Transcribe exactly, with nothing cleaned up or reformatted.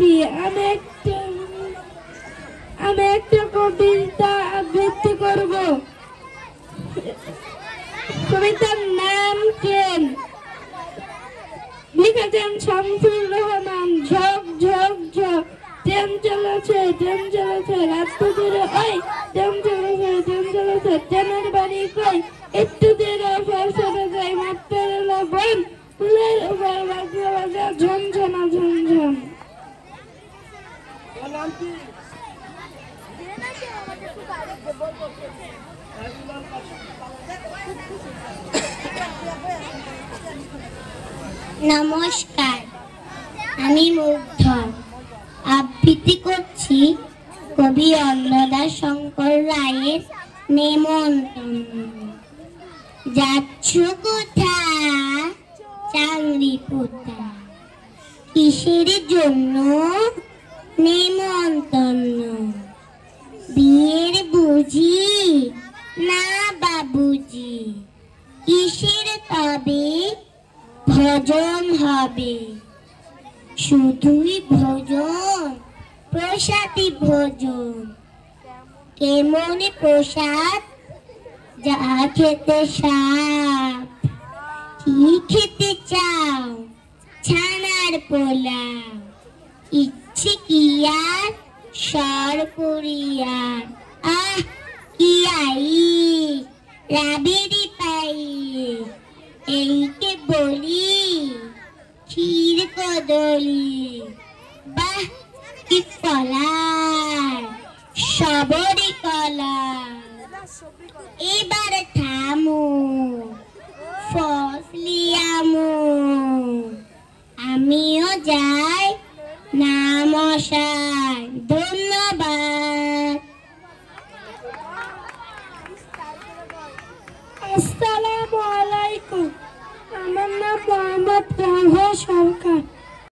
শিল্পী, আমি একটা আমি একটা কবিতা আবৃত্তি করব। কবিতার নাম ট্রেন। লিখেছেন শামসুর রহমান। ঝক ঝক ঝক ট্রেন চলেছে, ট্রেন চলেছে রাস্তা ধরে, ওই ট্রেন চলেছে, ট্রেন চলেছে ট্রেনের বাড়ি কই, একটু ধীরে ফেলসে যায় মাত্রের লবণ ফুলের উপর বাজা বাজা ঝনঝনা ঝনঝন। নমস্কার, আমি মুগ্ধ আবৃত্তি করছি কবি অন্নদা শঙ্কর রায়ের নেমন্তন্ন। যাচ্ছ কোথা চাংরি পোতা, কিসের জন্য নেমন্তন্ন? বিয়ের বুঝি? না বাবুজি, কিসের তবে ভোজন হবে? শুধুই ভোজন, প্রসাদী ভোজন। কেমন প্রসাদ? যা খেতে সাপ। কি খেতে চাও? ছানার পোলাও। ইচ্ছে কি আর সর করিয়া, আহ কি আই রাবেরি পাই। এইকে বলি ক্ষীর কদলি। বাহ কি কলার, সবরি কলা। এবার থামো ফসলিয়ামো, আমিও যাই নামশাই। ধন্যবাদ।